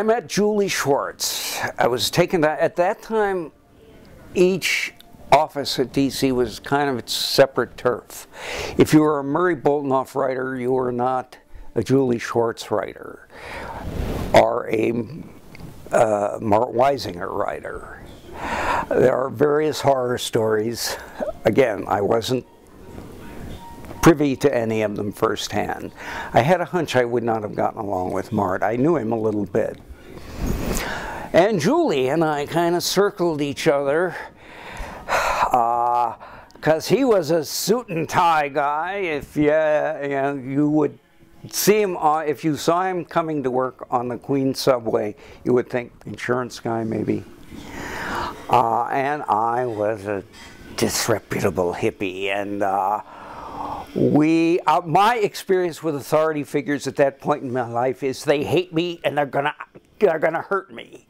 I met Julie Schwartz. I was taken back. At that time, each office at DC was kind of its separate turf. If you were a Murray Boltinoff writer, you were not a Julie Schwartz writer or a Mort Weisinger writer. There are various horror stories. Again, I wasn't privy to any of them firsthand. I had a hunch I would not have gotten along with Mort. I knew him a little bit. And Julie and I kind of circled each other because he was a suit and tie guy. If you would see him, if you saw him coming to work on the Queens subway, you would think insurance guy maybe. And I was a disreputable hippie, and my experience with authority figures at that point in my life is they hate me and they're gonna hurt me.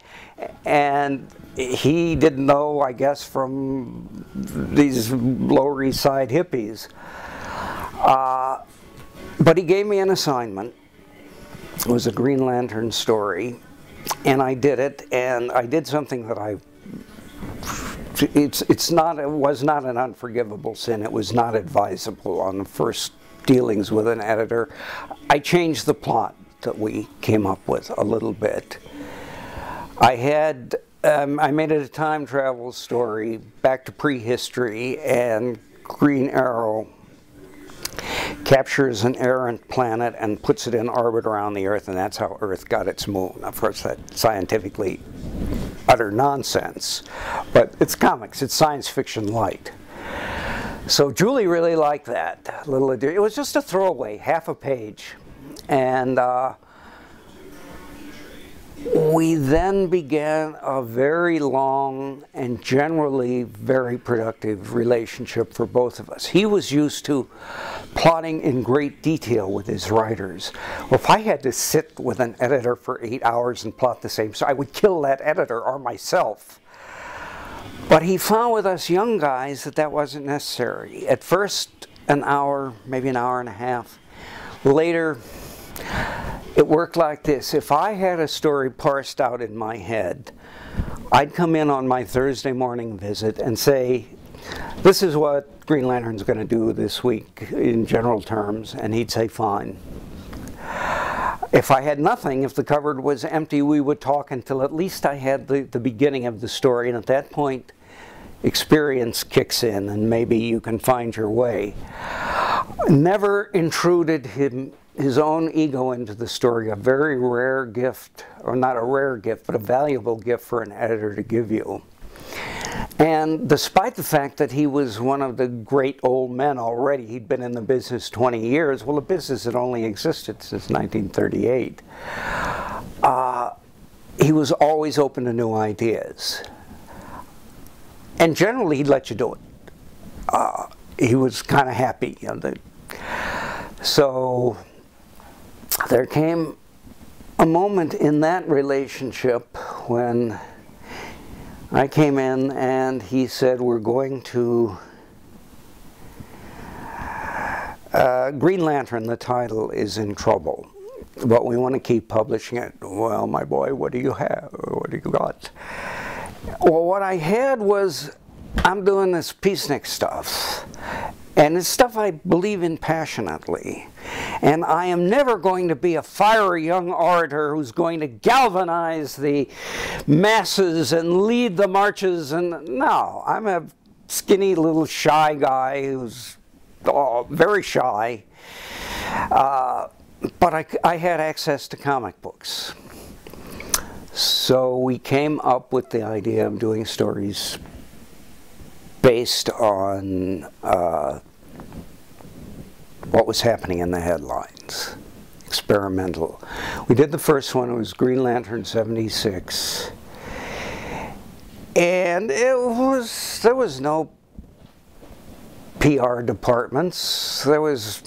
And he didn't know, I guess, from these Lower East Side hippies. But he gave me an assignment. It was a Green Lantern story, and I did it, and I did something that it was not an unforgivable sin. It was not advisable on the first dealings with an editor. I changed the plot that we came up with a little bit. I made it a time travel story back to prehistory, and Green Arrow captures an errant planet and puts it in orbit around the Earth, and that's how Earth got its moon. Of course, that's scientifically utter nonsense, but it's comics, it's science fiction light. So Julie really liked that little idea. It was just a throwaway, half a page. And we then began a very long and generally very productive relationship for both of us. He was used to plotting in great detail with his writers. Well, if I had to sit with an editor for 8 hours and plot the same, so I would kill that editor or myself. But he found with us young guys that that wasn't necessary. At first, an hour, maybe an hour and a half. Later, it worked like this. If I had a story parsed out in my head, I'd come in on my Thursday morning visit and say, this is what Green Lantern's going to do this week in general terms, and he'd say, fine. If I had nothing, if the cupboard was empty, we would talk until at least I had the beginning of the story, and at that point, experience kicks in, and maybe you can find your way. Never intruded his own ego into the story, a very rare gift, or not a rare gift, but a valuable gift for an editor to give you. And despite the fact that he was one of the great old men already, he'd been in the business 20 years, well, the business had only existed since 1938, he was always open to new ideas. And generally, he'd let you do it. He was kind of happy. You know, so there came a moment in that relationship when I came in and he said, we're going to Green Lantern, the title, is in trouble, but we want to keep publishing it. Well, my boy, what do you have? What do you got? Well, what I had was, I'm doing this peacenik stuff, and it's stuff I believe in passionately, and I am never going to be a fiery young orator who's going to galvanize the masses and lead the marches. And no, I'm a skinny little shy guy who's very shy, but I had access to comic books. So we came up with the idea of doing stories based on what was happening in the headlines, experimental. We did the first one, it was Green Lantern 76. And there was no PR departments. There was,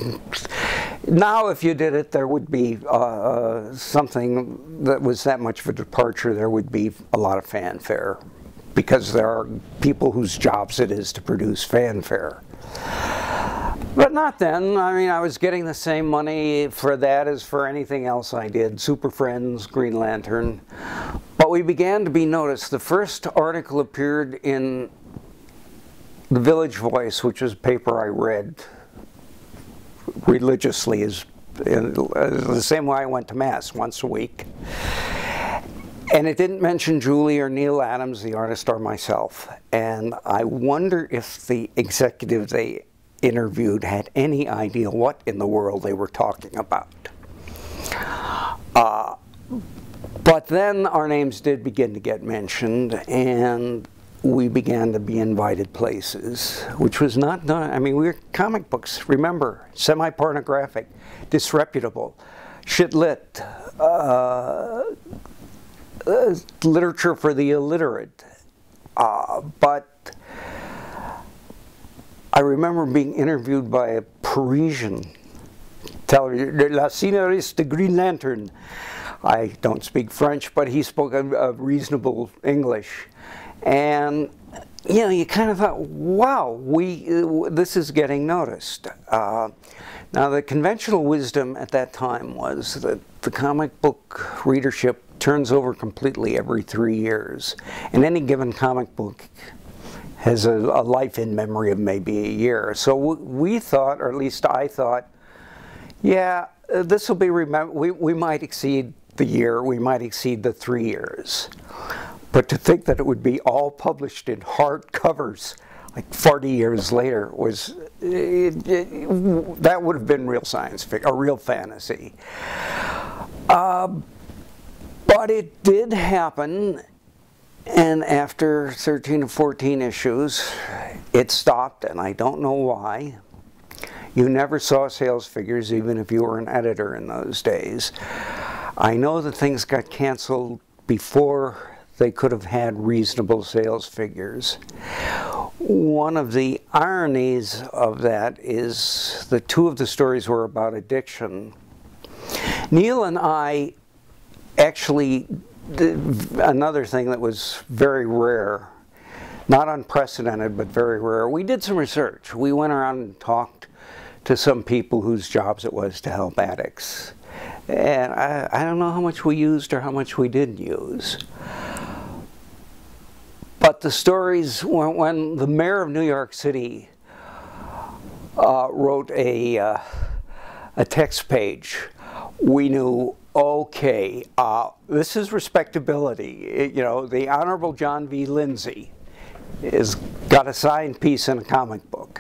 now if you did it, there would be something that was that much of a departure, there would be a lot of fanfare, because there are people whose jobs it is to produce fanfare. But not then. I mean, I was getting the same money for that as for anything else I did. Super Friends, Green Lantern. But we began to be noticed. The first article appeared in The Village Voice, which was a paper I read religiously, is the same way I went to Mass once a week. And it didn't mention Julie or Neil Adams, the artist, or myself. And I wonder if the executive they interviewed had any idea what in the world they were talking about. But then our names did begin to get mentioned, and we began to be invited places, which was not done. I mean, we were comic books, remember, semi-pornographic, disreputable, shit-lit, literature for the illiterate, but I remember being interviewed by a Parisian television, la scénariste de Green Lantern. I don't speak French, but he spoke a reasonable English, and you know, you kind of thought, wow, this is getting noticed. Now, the conventional wisdom at that time was that the comic book readership turns over completely every 3 years, and any given comic book has a life in memory of maybe a year. So we thought, or at least I thought, yeah, this will be remembered. We might exceed the year, we might exceed the 3 years, but to think that it would be all published in hard covers like 40 years later was that would have been real science fiction, a real fantasy. But it did happen, and after 13 or 14 issues, it stopped, and I don't know why. You never saw sales figures, even if you were an editor in those days. I know that things got canceled before they could have had reasonable sales figures. One of the ironies of that is that two of the stories were about addiction. Neil and I actually, another thing that was very rare, not unprecedented, but very rare, we did some research. We went around and talked to some people whose jobs it was to help addicts. And I don't know how much we used or how much we didn't use. But the stories, when the mayor of New York City wrote a text page, we knew, okay, this is respectability. You know, the Honorable John V. Lindsay has got a signed piece in a comic book.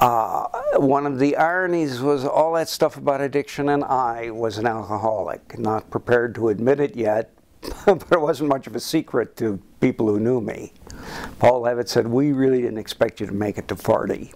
One of the ironies was all that stuff about addiction, and I was an alcoholic, not prepared to admit it yet, but it wasn't much of a secret to people who knew me. Paul Levitt said, "We really didn't expect you to make it to 40."